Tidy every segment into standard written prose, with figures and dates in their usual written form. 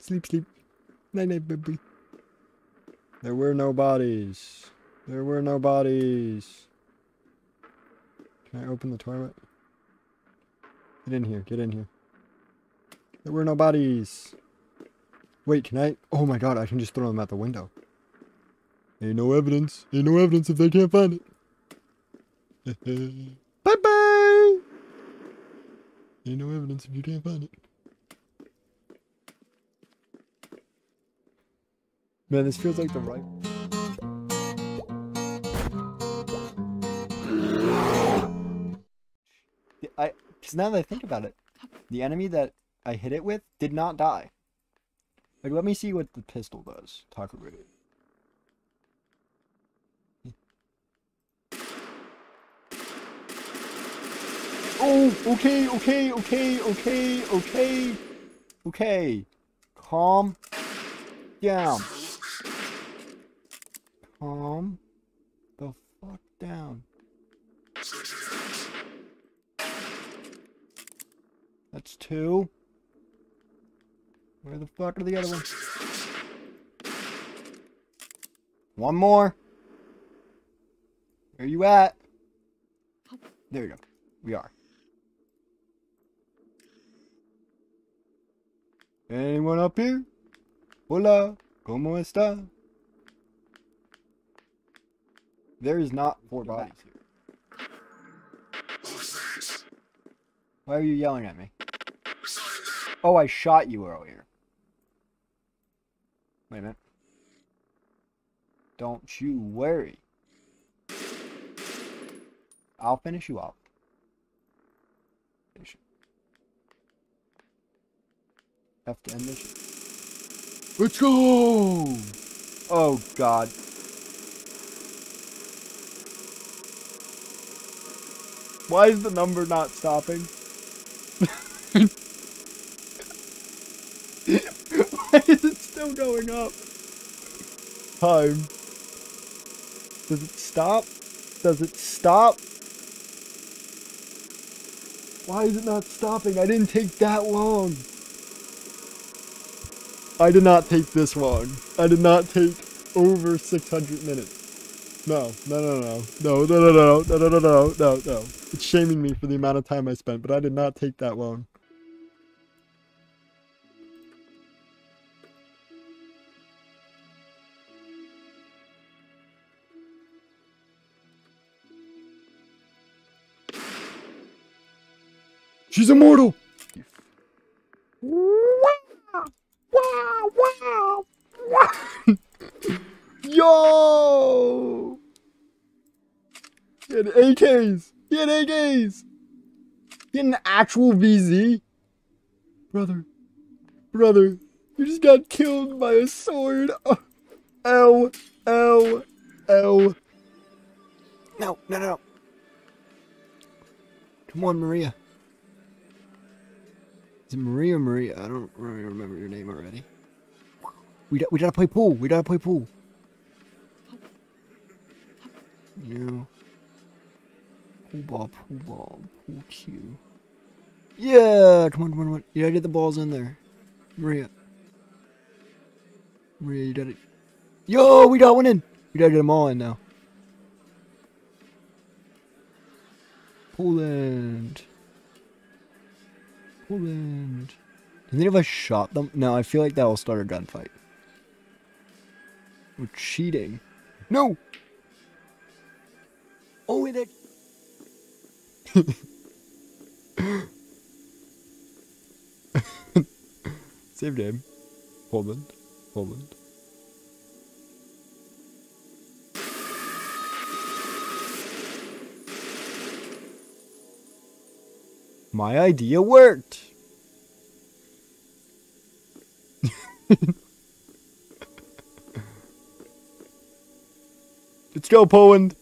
Sleep, sleep. Night, night, baby. There were no bodies. There were no bodies. Can I open the toilet? Get in here. Get in here. There were no bodies. Wait, can I? Oh my god, I can just throw them out the window. Ain't no evidence. Ain't no evidence if they can't find it. Bye-bye! Ain't no evidence if you can't find it. Man, this feels like the right... Because now that I think about it, the enemy that I hit it with did not die. Like, let me see what the pistol does. Talk about it. Oh, okay, okay, okay, okay, okay, okay. Calm down. Calm the fuck down. That's two. Where the fuck are the other ones? One more. Where you at? There we go. We are. Anyone up here? Hola, ¿cómo está? There is not four bodies here. Why are you yelling at me? Oh, I shot you earlier. Wait a minute. Don't you worry. I'll finish you off. Have to end this. Let's go! Oh god. Why is the number not stopping? Why is it still going up? Time. Does it stop? Does it stop? Why is it not stopping? I didn't take that long. I did not take this long. I did not take over 600 minutes. No, no, no, no, no, no, no, no, no, no, no, no, no. It's shaming me for the amount of time I spent, but I did not take that long. She's immortal. Wow, wow, wow. Yo! He had AKs! He had AKs! He had an actual VZ? Brother. Brother. You just got killed by a sword. Oh. L. L. L. No, no, no. Come on, Maria. Is it Maria? Maria, I don't really remember your name already. We gotta play pool. We gotta play pool. You know, pool ball, pool ball, pool cue. Yeah, come on, come on, come on. You gotta get the balls in there, Maria. Maria, you gotta. Yo, we got one in. We gotta get them all in now. Poland. Poland. Didn't they have a shot them? No, I feel like that will start a gunfight. We're cheating. No! Oh, it is. Same name. Poland. Poland. My idea worked! Let's go, Poland!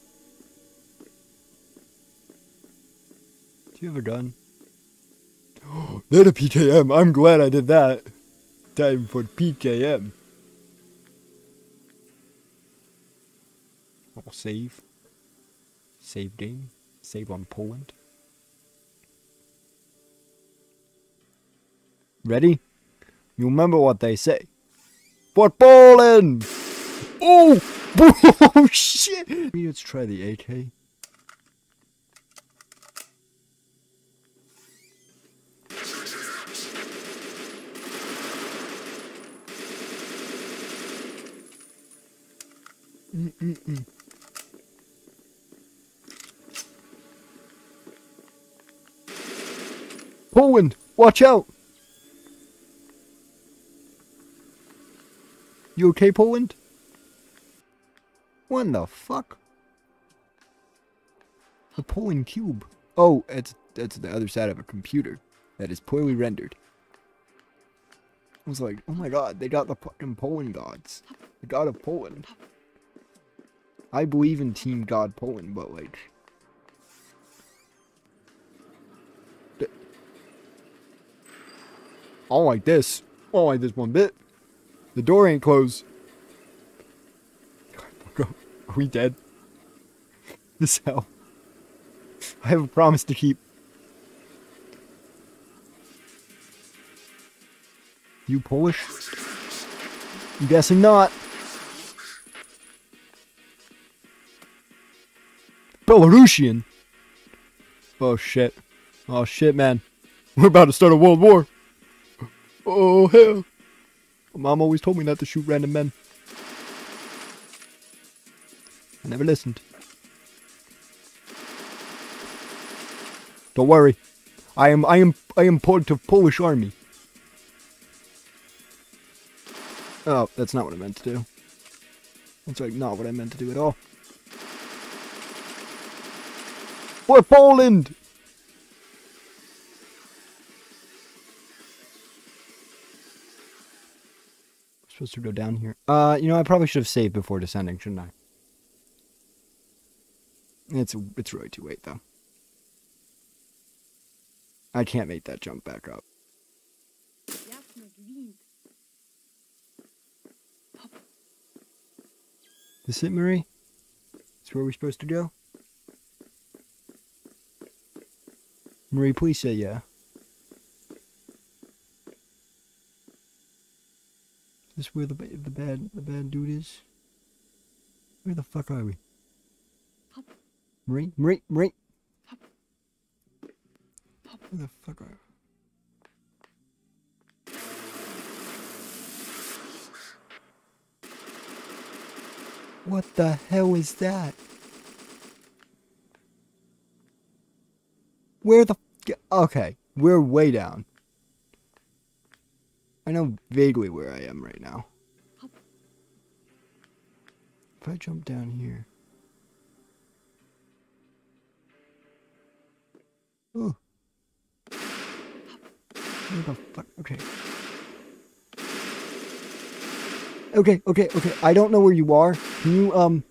Do you have a gun? Not a PKM! I'm glad I did that! Time for PKM! I'll save. Save game. Save on Poland. Ready? You remember what they say. But ballin'! Oh! Oh shit! Let's try the AK. Owen, watch out! You okay, Poland? What the fuck? The Poland cube. Oh, it's the other side of a computer that is poorly rendered. I was like, oh my god, they got the fucking Poland gods. The god of Poland. I believe in Team God Poland, but like... I don't like this. I don't like this one bit. The door ain't closed. God, are we dead? This hell. I have a promise to keep. You Polish? I'm guessing not. Belarusian? Oh shit. Oh shit, man. We're about to start a world war. Oh hell. Mom always told me not to shoot random men. I never listened. Don't worry, I am part of Polish army. Oh, that's not what I meant to do. That's like not what I meant to do at all. For Poland. Supposed to go down here. You know, I probably should have saved before descending, shouldn't I? It's really too late though. I can't make that jump back up. This it, Marie? That's where we're supposed to go? Marie, please say yeah. This where the bad dude is? Where the fuck are we? Marie, Marie, Marie. Where the fuck are we? What the hell is that? Where the okay, we're way down. I know vaguely where I am right now. If I jump down here. Ooh. Where the fuck? Okay. Okay, I don't know where you are. Can you